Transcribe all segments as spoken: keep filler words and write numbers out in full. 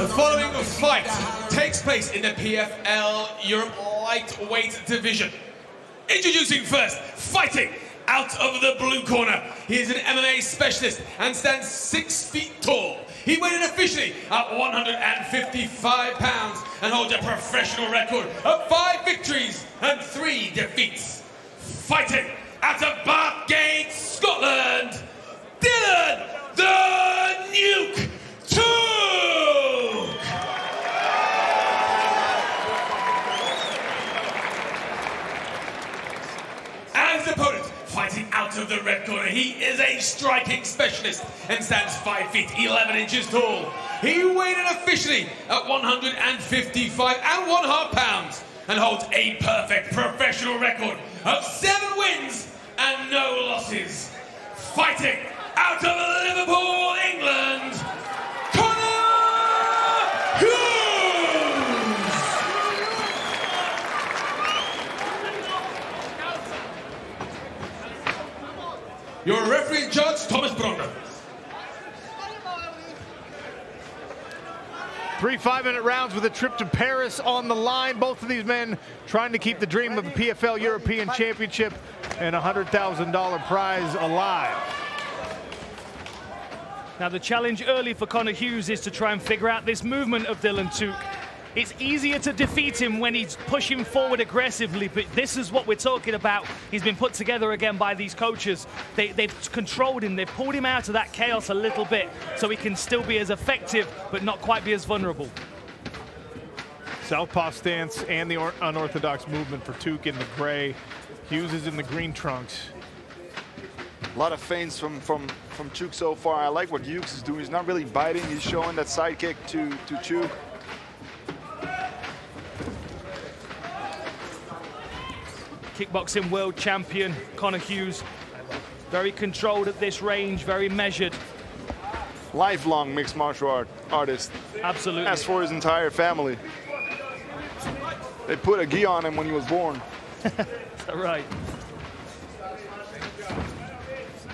The following fight takes place in the P F L Europe lightweight division. Introducing first, fighting out of the blue corner. He is an M M A specialist and stands six feet tall. He weighed in officially at one hundred fifty-five pounds and holds a professional record of five victories and three defeats. Fighting out of Bathgate, Scotland, Dylan the Nuke Tuke! And his opponent, fighting out of the red corner, he is a striking specialist and stands five feet eleven inches tall. He weighed in officially at one hundred fifty-five and one half pounds and holds a perfect professional record of seven wins and no losses. Fighting out of Liverpool, England, Connor Hughes! Your referee judge, Thomas Bronger. Three five-minute rounds with a trip to Paris on the line. Both of these men trying to keep the dream of the P F L European Championship and a one hundred thousand dollar prize alive. Now, the challenge early for Connor Hughes is to try and figure out this movement of Dylan Tuke. It's easier to defeat him when he's pushing forward aggressively, but this is what we're talking about. He's been put together again by these coaches. They, they've controlled him. They've pulled him out of that chaos a little bit so he can still be as effective but not quite be as vulnerable. Southpaw stance and the unorthodox movement for Tuke in the gray. Hughes is in the green trunks. A lot of feints from, from, from Tuke so far. I like what Hughes is doing. He's not really biting. He's showing that sidekick to, to Tuke. Kickboxing world champion Connor Hughes, very controlled at this range, very measured. Lifelong mixed martial art artist. Absolutely. As for his entire family. They put a gi on him when he was born. Is that right?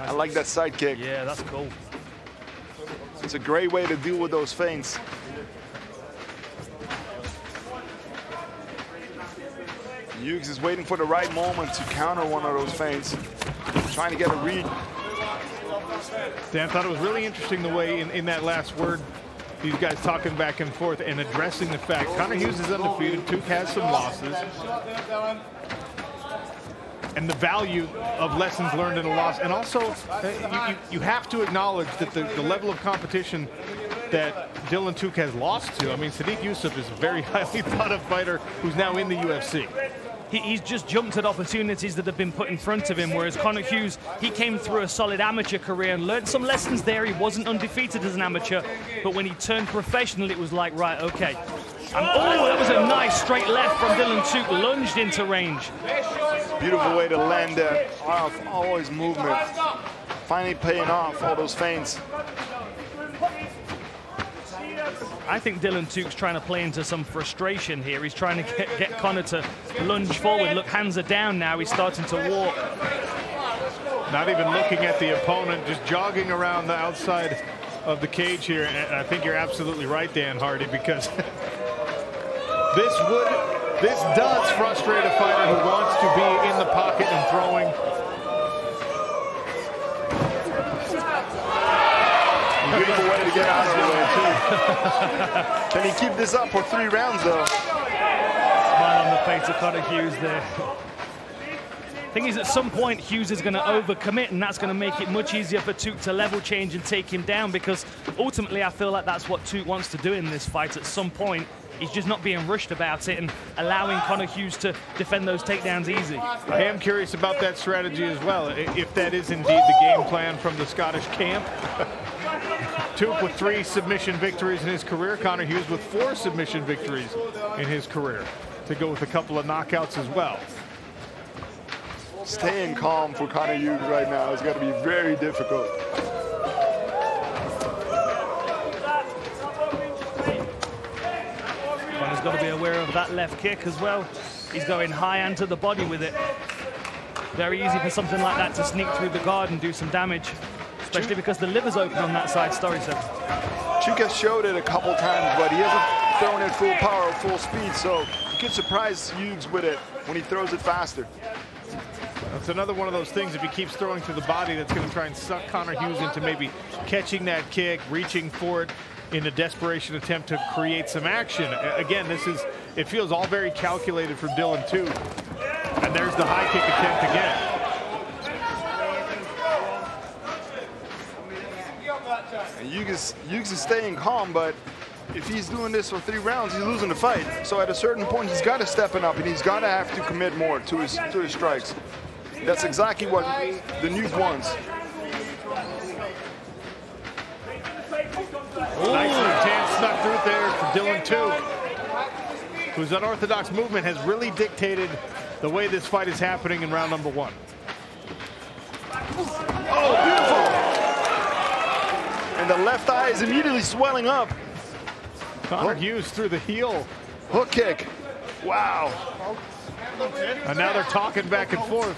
I like that sidekick. Yeah, that's cool. It's a great way to deal with those feints. Hughes is waiting for the right moment to counter one of those feints, trying to get a read. Dan, thought it was really interesting the way in, in that last word, these guys talking back and forth and addressing the fact Connor Hughes is undefeated, Tuke has some losses, and the value of lessons learned in a loss. And also, uh, you, you, you have to acknowledge that the, the level of competition that Dylan Tuke has lost to. I mean, Sadiq Youssef is a very highly thought of fighter who's now in the U F C. He, he's just jumped at opportunities that have been put in front of him, whereas Connor Hughes, he came through a solid amateur career and learned some lessons there. He wasn't undefeated as an amateur, but when he turned professional, it was like, right, okay. And oh, that was a nice straight left from Dylan Tuke, lunged into range. Beautiful way to land there. Wow, all his movement. Finally paying off all those feints. I think Dylan Tuke's trying to play into some frustration here. He's trying to get, get Connor to lunge forward. Look, hands are down now. He's starting to walk. Not even looking at the opponent, just jogging around the outside of the cage here. And I think you're absolutely right, Dan Hardy, because this would, this does frustrate a fighter who wants to be in the pocket and throwing. Beautiful way to get out of the way, too. Can he keep this up for three rounds, though? Smile on the face of Connor Hughes there. Thing is, at some point, Hughes is going to overcommit, and that's going to make it much easier for Tuke to level change and take him down, because ultimately, I feel like that's what Tuke wants to do in this fight. At some point, he's just not being rushed about it and allowing Connor Hughes to defend those takedowns easy. I am curious about that strategy as well, if that is indeed the game plan from the Scottish camp. Tuke with three submission victories in his career. Connor Hughes with four submission victories in his career, to go with a couple of knockouts as well. Staying calm for Connor Hughes right now is going to be very difficult. Connor's got to be aware of that left kick as well. He's going high and to the body with it. Very easy for something like that to sneak through the guard and do some damage. especially because the liver's open on that side, Storrington. Tuke has showed it a couple times, but he hasn't thrown it full power, full speed, so you can surprise Hughes with it when he throws it faster. That's another one of those things, if he keeps throwing to the body, that's going to try and suck Connor Hughes into maybe catching that kick, reaching for it in a desperation attempt to create some action. Again, this is, it feels all very calculated for Dylan Tuke. And there's the high kick attempt again. And Hughes, Hughes is staying calm, but if he's doing this for three rounds, he's losing the fight. So at a certain point, he's got to step it up, and he's got to have to commit more to his, to his strikes. That's exactly what the News wants. Ooh. Nice chance snuck through there for Dylan Tuke, whose unorthodox movement has really dictated the way this fight is happening in round number one. Oh, beautiful! And the left eye is immediately swelling up. Connor Hughes through the heel. Hook kick. Wow. And now they're talking back and forth.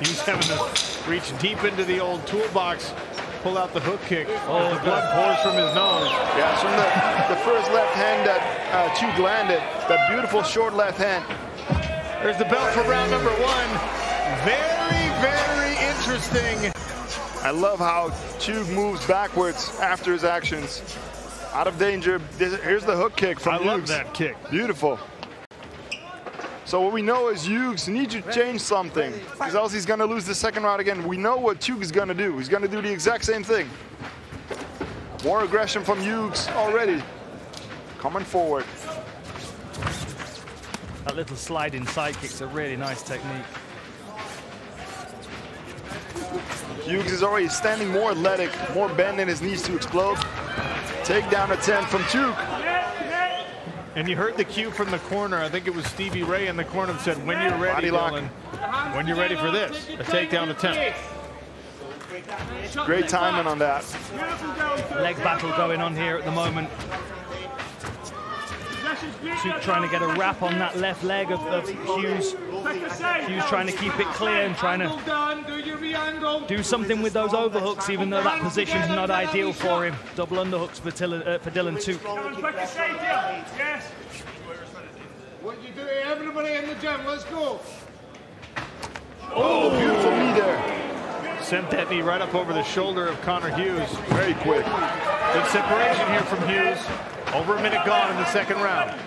Hughes having to reach deep into the old toolbox, pull out the hook kick. Oh, the blood pours from his nose. Yeah, it's from the, the first left hand that uh, Tuke landed, that beautiful short left hand. There's the bell for round number one. Very, very interesting. I love how Tuke moves backwards after his actions. Out of danger. Here's the hook kick from Hughes. I love that kick. Beautiful. So what we know is Hughes needs to change something, because else he's going to lose the second round again. We know what Tuke is going to do. He's going to do the exact same thing. More aggression from Hughes already. Coming forward. That little sliding side kick's a really nice technique. Hughes is already standing more athletic, more bend in his knees to explode. Takedown attempt from Tuke. And you heard the cue from the corner. I think it was Stevie Ray in the corner that said, when you're ready, Dylan, when you're ready for this, a takedown attempt. Great timing on that. Leg battle going on here at the moment. Tuke trying to get a wrap on that left leg of, of Hughes. Hughes trying to keep it clear and trying to do something with those overhooks, even though that position's not ideal for him. Double underhooks for, Dylan, uh, for Dylan Tuke. What you do, everybody in the gym, let's go. Oh, beautiful knee there. Sent that knee right up over the shoulder of Connor Hughes. Very quick. Good separation here from Hughes. Over a minute gone in the second round.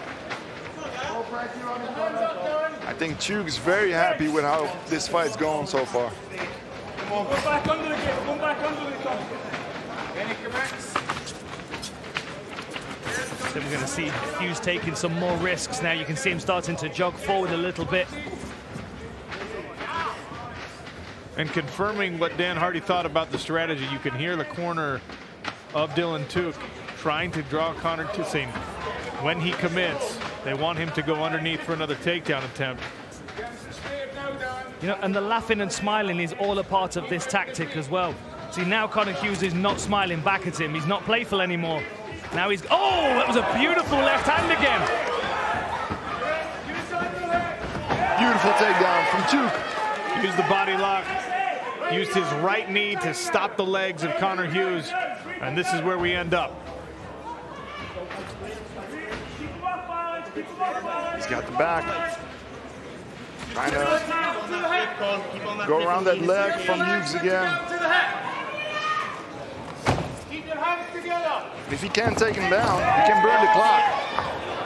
I think Tuke's very happy with how this fight's going so far. Come on, go back under the gate, go back under the top. So we're going to see Hughes taking some more risks now. You can see him starting to jog forward a little bit. And confirming what Dan Hardy thought about the strategy, you can hear the corner of Dylan Tuke trying to draw Connor to saying, when he commits, they want him to go underneath for another takedown attempt. You know, and the laughing and smiling is all a part of this tactic as well. See, now Connor Hughes is not smiling back at him. He's not playful anymore. Now he's, oh, that was a beautiful left hand again. Beautiful takedown from Tuke. Used the body lock. Used his right knee to stop the legs of Connor Hughes. And this is where we end up. He's got the back. Trying to go around that leg from Hughes again. If he can't take him down, he can burn the clock.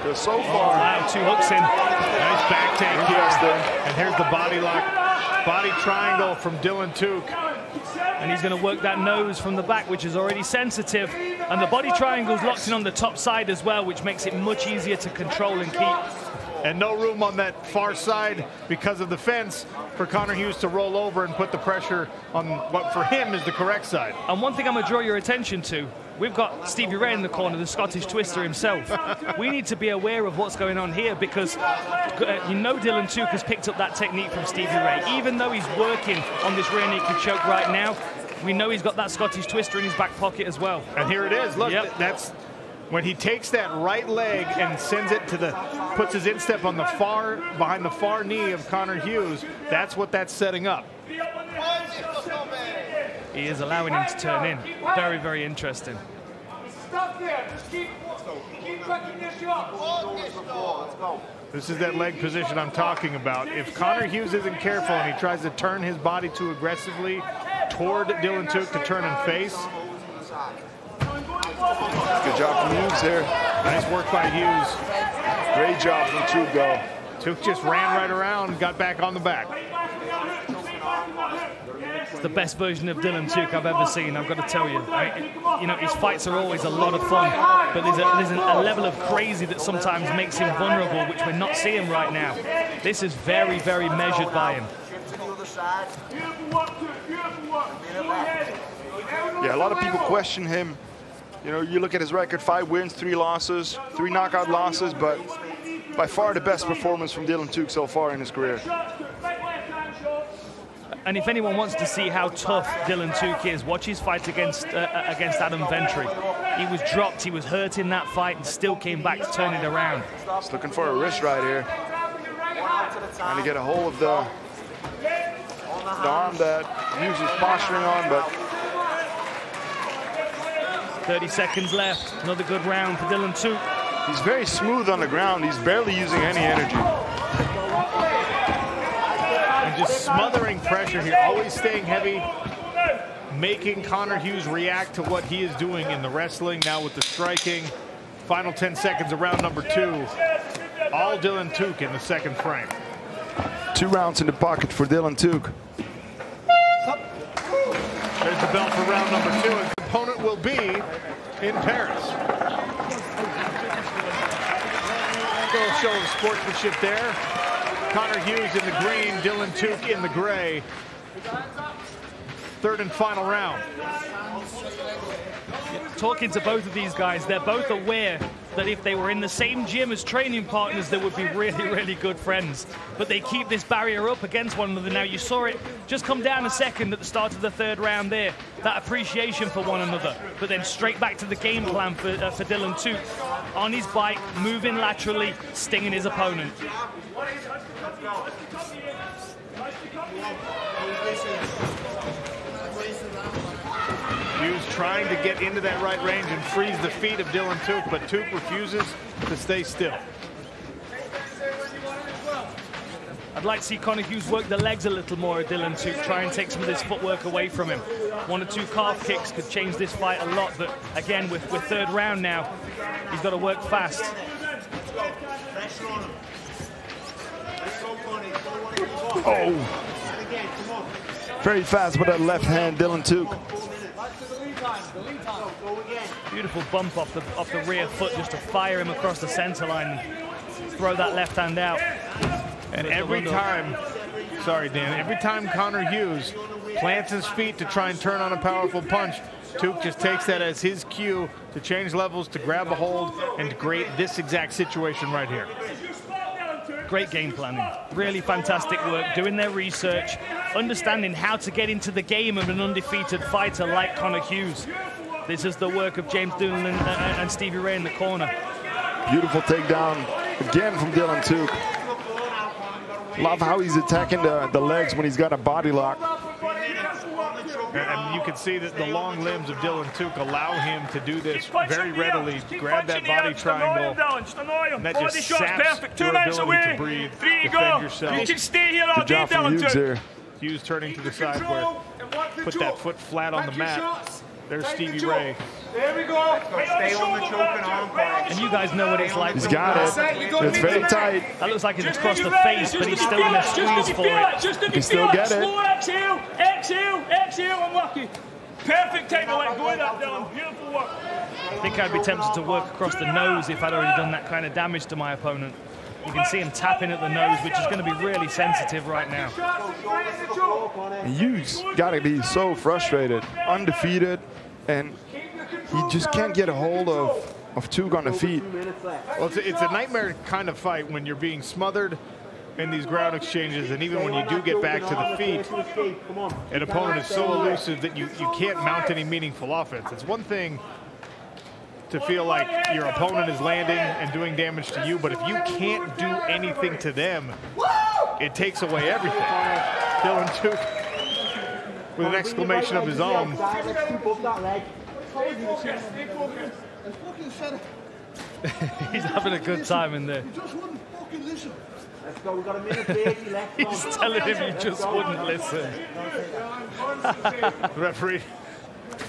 Because so far... Oh, wow, two hooks in. Nice back take here. And here's the body lock. Body triangle from Dylan Tuke. And he's going to work that nose from the back, which is already sensitive. And the body triangle's locked in on the top side as well, which makes it much easier to control and keep. And no room on that far side because of the fence for Connor Hughes to roll over and put the pressure on what for him is the correct side. And one thing I'm going to draw your attention to, we've got Stevie Ray in the corner, the Scottish twister himself. We need to be aware of what's going on here because uh, you know Dylan Tuke has picked up that technique from Stevie Ray. Even though he's working on this rear naked choke right now, we know he's got that Scottish twister in his back pocket as well. And here it is. Look, yep. that's when he takes that right leg and sends it to the, puts his instep on the far, behind the far knee of Connor Hughes, that's what that's setting up. He is allowing him to turn in. Very, very interesting. Stop there, just keep, keep backing this up. This is that leg position I'm talking about. If Connor Hughes isn't careful and he tries to turn his body too aggressively toward Dylan Tuke to turn and face. Good job from Hughes there. Nice work by Hughes. Great job from Tuke though. Tuke just ran right around and got back on the back. It's the best version of Dylan Tuke I've ever seen, I've got to tell you. I mean, it, you know, his fights are always a lot of fun, but there's a, there's a level of crazy that sometimes makes him vulnerable, which we're not seeing right now. This is very, very measured by him. Yeah, a lot of people question him. You know, you look at his record, five wins, three losses, three knockout losses, but by far the best performance from Dylan Tuke so far in his career. And if anyone wants to see how tough Dylan Tuke is, watch his fight against uh, against Adam Ventry. He was dropped, he was hurt in that fight, and still came back to turn it around. He's looking for a wrist right here. Trying to get a hold of the, the arm that Hughes is posturing on, but... thirty seconds left, another good round for Dylan Tuke. He's very smooth on the ground, he's barely using any energy. And just smothering pressure here, always staying heavy, making Connor Hughes react to what he is doing in the wrestling, now with the striking. Final ten seconds of round number two. All Dylan Tuke in the second frame. Two rounds in the pocket for Dylan Tuke. There's the bell for round number two. His opponent will be in Paris. Little show of sportsmanship there. Connor Hughes in the green, Dylan Tuke in the gray. Third and final round. Talking to both of these guys, they're both aware that if they were in the same gym as training partners, they would be really, really good friends. But they keep this barrier up against one another. Now, you saw it just come down a second at the start of the third round there, that appreciation for one another. But then straight back to the game plan for, uh, for Dylan Tuke. On his bike, moving laterally, stinging his opponent. Hughes trying to get into that right range and freeze the feet of Dylan Tuke, but Tuke refuses to stay still. I'd like to see Connor Hughes work the legs a little more at Dylan Tuke, try and take some of this footwork away from him. One or two calf kicks could change this fight a lot, but again, with, with third round now, he's got to work fast. Oh! Very fast with that left hand, Dylan Tuke. Beautiful bump off the, off the rear foot, just to fire him across the center line and throw that left hand out. And every time, sorry Dan, every time Connor Hughes plants his feet to try and turn on a powerful punch, Tuke just takes that as his cue to change levels, to grab a hold, and to create this exact situation right here. Great game planning, really fantastic work, doing their research, understanding how to get into the game of an undefeated fighter like Connor Hughes. This is the work of James Doolin and, uh, and Stevie Ray in the corner. Beautiful takedown again from Dylan Tuke. Love how he's attacking the, the legs when he's got a body lock. And you can see that the long limbs of Dylan Tuke allow him to do this very readily. Grab that body triangle. And that just saps your ability to breathe, defend yourself. You can stay here all day, Dylan Tuke. Hughes turning to the side where put that foot flat on the mat. There's Stevie Ray. There we go. Stay on the choke and arm guard. And you guys know what it's like. He's got it. It's very tight. That looks like it's across the face, but he's still in a squeeze for it. You can still get it. Exhale, exhale, exhale. I'm lucky. Perfect take to let go of that, Dylan. Beautiful work. I think I'd be tempted to work across the nose if I'd already done that kind of damage to my opponon't. You can see him tapping at the nose, which is going to be really sensitive right now. Hughes got to be so frustrated, undefeated, and he just can't get a hold of, of Tuke on the feet. Well, it's, a, it's a nightmare kind of fight when you're being smothered in these ground exchanges, and even when you do get back to the feet, an opponent is so elusive that you, you can't mount any meaningful offense. It's one thing to feel like your opponent is landing and doing damage to you, but if you can't do anything to them, it takes away everything. Dylan Tuke with an exclamation of his own. He's having a good time in there. Let's go, we've got a minute thirty left. He's telling him he just wouldn't listen. The referee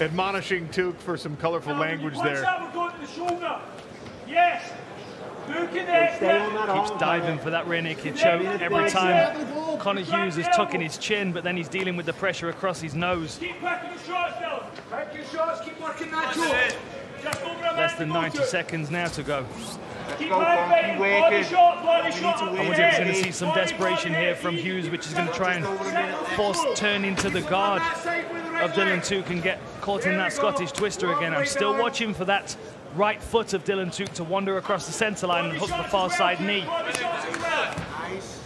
admonishing Tuke for some colorful language there. Yes. Keeps diving for that rear naked choke every time. Connor Hughes is tucking his chin, but then he's dealing with the pressure across his nose. Keep working the shots, Dylan. Work your shots, keep working that choke. Less than ninety seconds now to go. Keep motivating, body shot, body shot. I wonder if we're going to see some desperation here from Hughes, which is going to try and force turn into the guard of Dylan Tuke and get caught in that Scottish twister again. I'm still watching for that right foot of Dylan Tuke to wander across the centre line and hook the far side knee. Nice.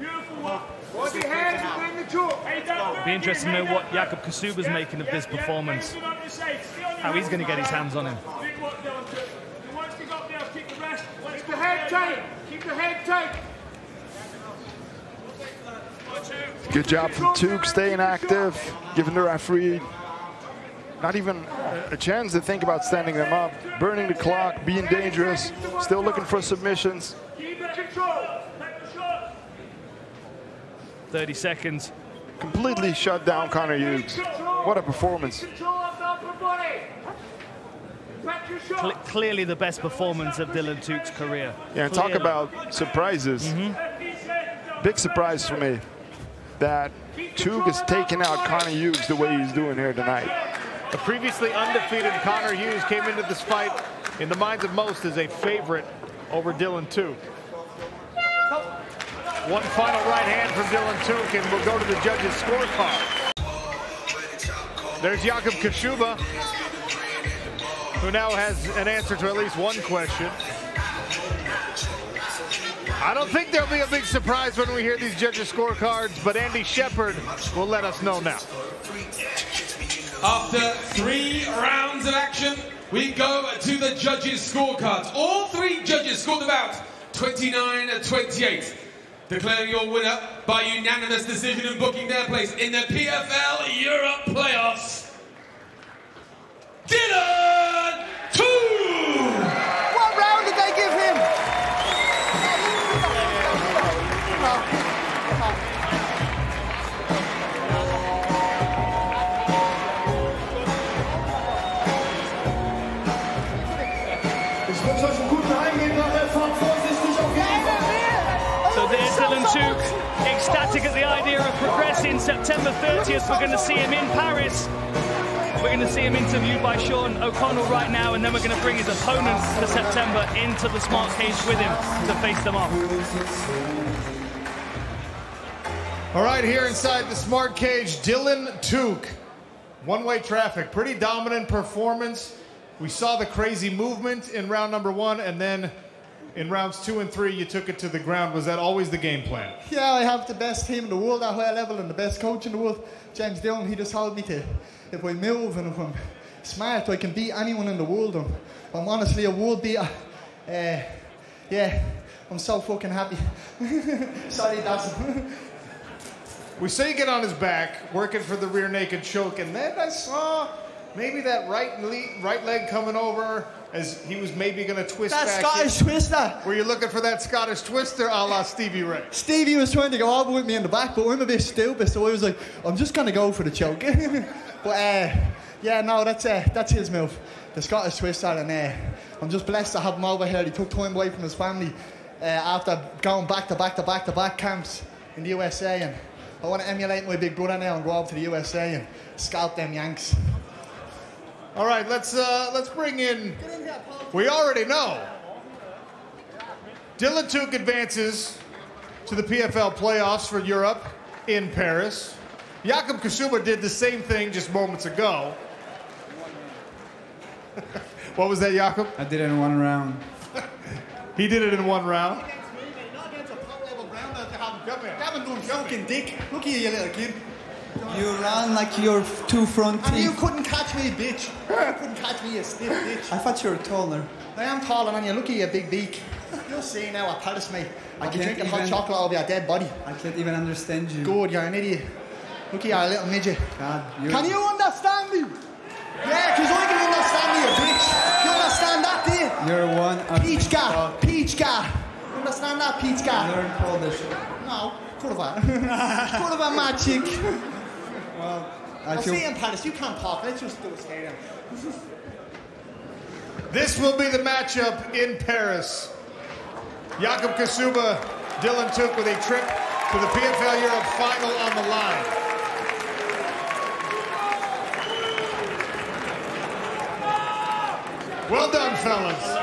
Beautiful one. Watch your hands in the choke. It'll be interesting to know what Jakub Kaszuba's making of this performance. How he's going to get his hands on him. Keep the head tight. Keep the head tight. Good job from Tuke, staying active, giving the referee not even a chance to think about standing them up, burning the clock, being dangerous, still looking for submissions. thirty seconds. Completely shut down Connor Hughes. What a performance. Clearly the best performance of Dylan Tuke's career. Yeah, and talk about surprises. Mm-hmm. Big surprise for me that Tuke is taking out Connor Hughes the way he's doing here tonight. A previously undefeated Connor Hughes came into this fight in the minds of most as a favorite over Dylan Tuke. One final right hand from Dylan Tuke, and we'll go to the judges' scorecard. There's Jakub Kaszuba, who now has an answer to at least one question. I don't think there'll be a big surprise when we hear these judges' scorecards, but Andy Shepherd will let us know now. After three rounds of action, we go to the judges' scorecards. All three judges scored them out twenty-nine to twenty-eight. Declaring your winner by unanimous decision and booking their place in the P F L Europe playoffs, Dylan Tuke! What round did they give him? Tuke, ecstatic at the idea of progressing. September thirtieth, we're going to see him in Paris. We're going to see him interviewed by Sean O'Connell right now, and then we're going to bring his opponents for September into the smart cage with him to face them off. All right, here inside the smart cage, Dylan Tuke. One-way traffic, pretty dominant performance. We saw the crazy movement in round number one, and then in rounds two and three, you took it to the ground. Was that always the game plan? Yeah, I have the best team in the world at high level and the best coach in the world. James Doolin, he just told me to, if I move and if I'm smart, I can beat anyone in the world. I'm, I'm honestly a world beater. Uh, yeah, I'm so fucking happy. Sorry, that's... We say you get on his back, working for the rear naked choke, and then I saw maybe that right, le right leg coming over, as he was maybe going to twist that back. That Scottish in. twister. Were you looking for that Scottish twister a la Stevie Ray? Stevie was trying to go over with me in the back, but I'm a bit stupid, so I was like, I'm just going to go for the choke. But, uh, yeah, no, that's uh, that's his move, the Scottish twister, and uh, I'm just blessed to have him over here. He took time away from his family uh, after going back to back to back to back camps in the U S A, and I want to emulate my big brother now and go over to the U S A and scalp them Yanks. All right, let's uh, let's bring in. We already know. Dylan Tuke advances to the P F L playoffs for Europe in Paris. Jakub Kaszuba did the same thing just moments ago. What was that, Jakub? I did it in one round. He did it in one round. Not against a top level round. That you haven't done fucking dick. Look here, you little kid. You ran like your two front teeth. And you couldn't catch me, bitch. You couldn't catch me, you stiff bitch. I thought you were taller. I am taller, man. You look at your big beak. You'll see now, I palace, mate. I, I can drink even, hot chocolate over your dead body. I can't even understand you. Good, you're an idiot. Look at your little midget. God, you're... Can you understand me? Yeah, because I can understand you, bitch. You understand that, dear? You're one of Peachka. Peachka. You understand that, Peachka? You learn Polish. No, kurwa. Kurwa magic. Well, I I'll feel... see you in Paris. You can't park. Let's just do a stadium. This will be the matchup in Paris. Jakub Kaszuba, Dylan Tuke with a trip to the P F L Europe final on the line. Well done, fellas.